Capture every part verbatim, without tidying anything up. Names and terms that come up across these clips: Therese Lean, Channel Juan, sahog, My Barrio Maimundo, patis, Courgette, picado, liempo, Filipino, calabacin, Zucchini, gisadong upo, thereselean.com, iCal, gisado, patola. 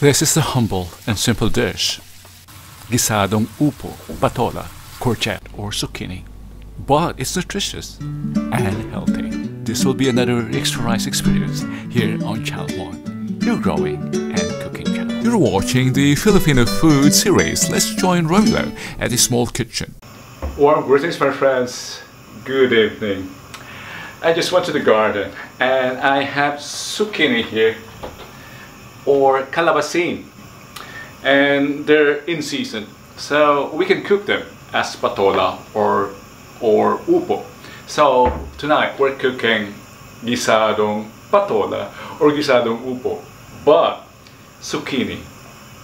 This is the humble and simple dish. Gisadong upo, patola, courgette or zucchini. But it's nutritious and healthy. This will be another extra rice experience here on Channel Juan, your growing and cooking channel. You're watching the Filipino food series. Let's join Romeo at his small kitchen. Warm greetings, my friends. Good evening. I just went to the garden and I have zucchini here, or calabacin, and they're in season, so we can cook them as patola or or upo. So tonight we're cooking gisadong patola or gisadong upo, but zucchini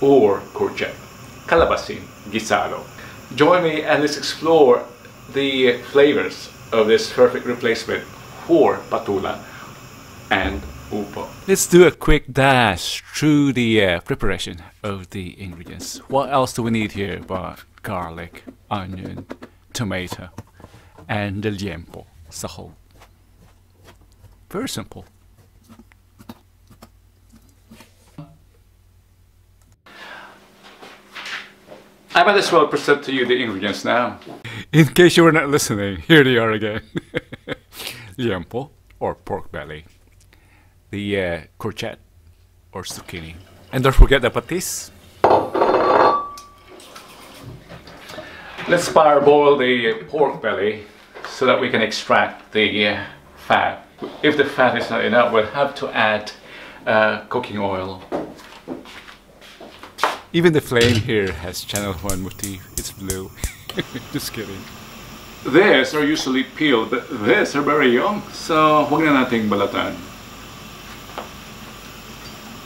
or courgette, calabacin, gisado. Join me and let's explore the flavors of this perfect replacement for patola and upo. Let's do a quick dash through the uh, preparation of the ingredients. What else do we need here but garlic, onion, tomato, and the liempo, sahog. Very simple. I might as well present to you the ingredients now. In case you were not listening, here they are again. Liempo, or pork belly, the uh, courgette, or zucchini, and don't forget the patis. Let's parboil the pork belly so that we can extract the uh, fat. If the fat is not enough, we'll have to add uh, cooking oil. Even the flame here has Channel Juan motif. It's blue. Just kidding. These are usually peeled, but these are very young, so huwag na nating balatan.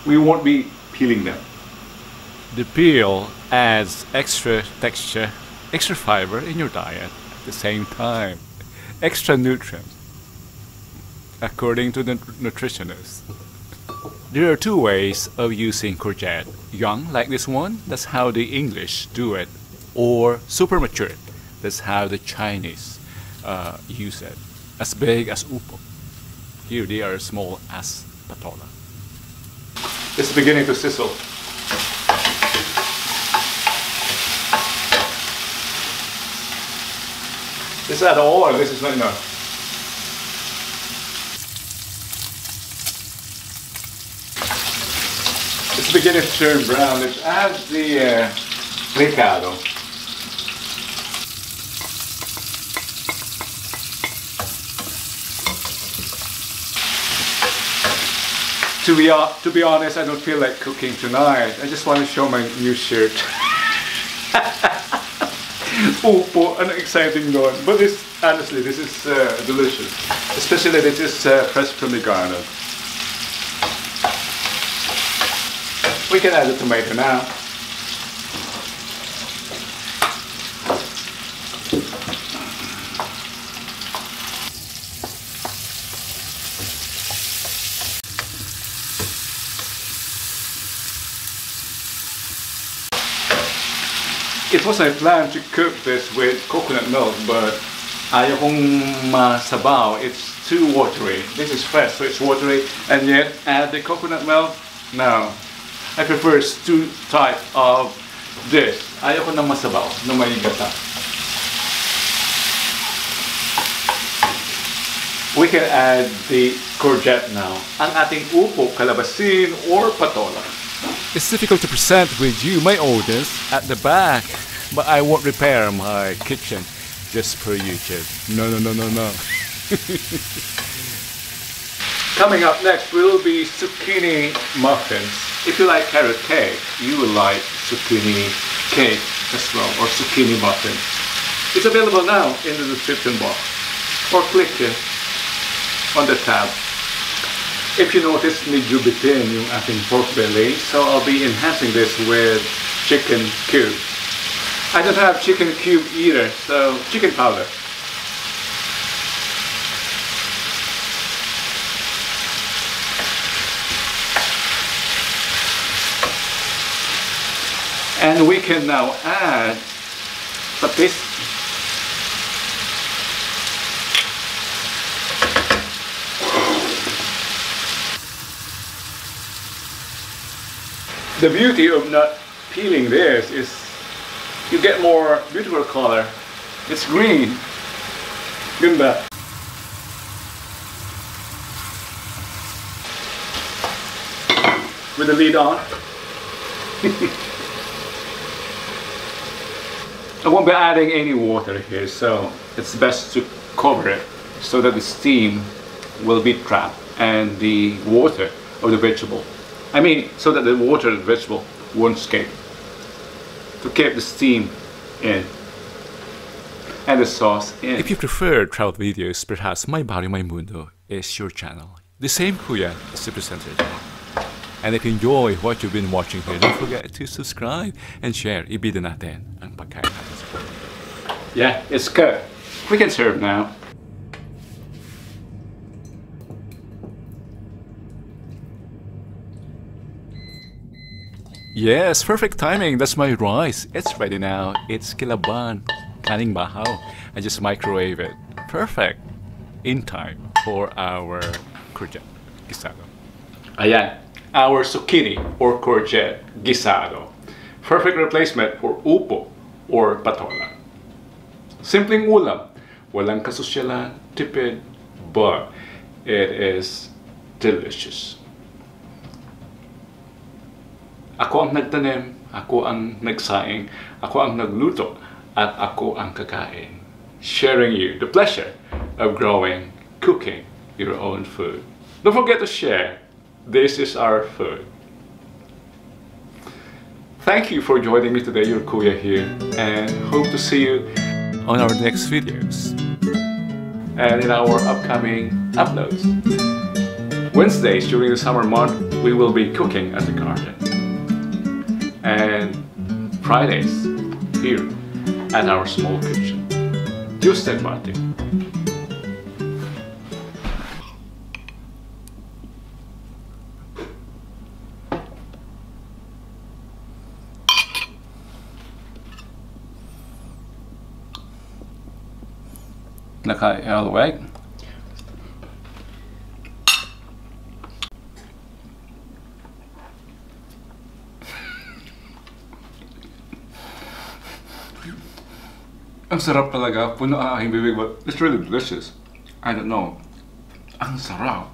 We won't be peeling them. The peel adds extra texture, extra fiber in your diet at the same time, extra nutrients, according to the nutritionist. There are two ways of using courgette: young, like this one, that's how the English do it, or super mature, that's how the Chinese uh, use it, as big as upo. Here they are small as patola. It's beginning to sizzle. This at all, this is not enough. It's beginning to turn brown. Let's add the uh, picado. To be, uh, to be honest, I don't feel like cooking tonight. I just want to show my new shirt. Upo, an exciting one. But this, honestly, this is uh, delicious. Especially that it is uh, fresh from the garden. We can add the tomato now. It was my plan to cook this with coconut milk, but ayokong masabaw, it's too watery. This is fresh, so it's watery, and yet add the coconut milk? No. I prefer two types of this. Ayoko ng masabaw, ng may gata. We can add the courgette now. Ang ating upo, calabacin, or patola. It's difficult to present with you, my audience, at the back, but I won't repair my kitchen just for YouTube. No, no, no, no, no. Coming up next will be zucchini muffins. If you like carrot cake, you will like zucchini cake as well, or zucchini muffins. It's available now in the description box, or click here on the tab. If you notice, medyo bitin yung ating pork belly, so I'll be enhancing this with chicken cube. I don't have chicken cube either, so chicken powder. And we can now add patis. the beauty of not peeling this is you get more beautiful color. It's green. Ganda. With the lid on. I won't be adding any water here, so it's best to cover it so that the steam will be trapped and the water of the vegetable, I mean so that the water of the vegetable won't escape, to keep the steam in and the sauce in. If you prefer travel videos, perhaps My Barrio Maimundo is your channel. The same kuya is represented. And if you enjoy what you've been watching here, don't forget to subscribe and share. Ibida natin ang pagkain natin sa kuya. Yeah, it's good. We can serve now. Yes, perfect timing. That's my rice. It's ready now. It's kilaban, kaning bahaw. I just microwave it. Perfect. In time for our courgette gisado. Ayan. Our zucchini or courgette gisado. Perfect replacement for upo or patola. Simpleng ulam. Walang kasosyalan, tipid, but it is delicious. Ako ang nagtanim, ako ang nagsaing, ako ang nagluto, at ako ang kakain. Sharing you the pleasure of growing, cooking your own food. Don't forget to share. This is our food. Thank you for joining me today, your kuya here, and hope to see you on our next videos and in our upcoming uploads. Wednesdays during the summer month, we will be cooking at the garden, and Fridays here at our small kitchen. Tuesday Martin. Nakain all the way. Ang sarap talaga. Puno ang aking bibig, but it's really delicious. I don't know. Ang sarap.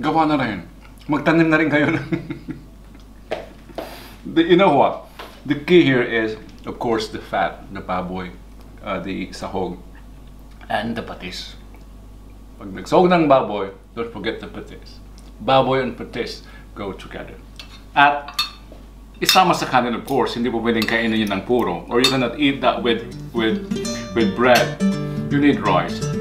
Gawa na rin. Magtanim na rin kayo. The, you know what? The key here is, of course, the fat, the baboy, uh, the sahog, and the patis. Pag nagsog ng baboy, don't forget the patis. Baboy and patis go together. At isama sa kanin, of course. Hindi po pwedeng kainin yun ng puro. Or you cannot eat that with, with, with bread. You need rice.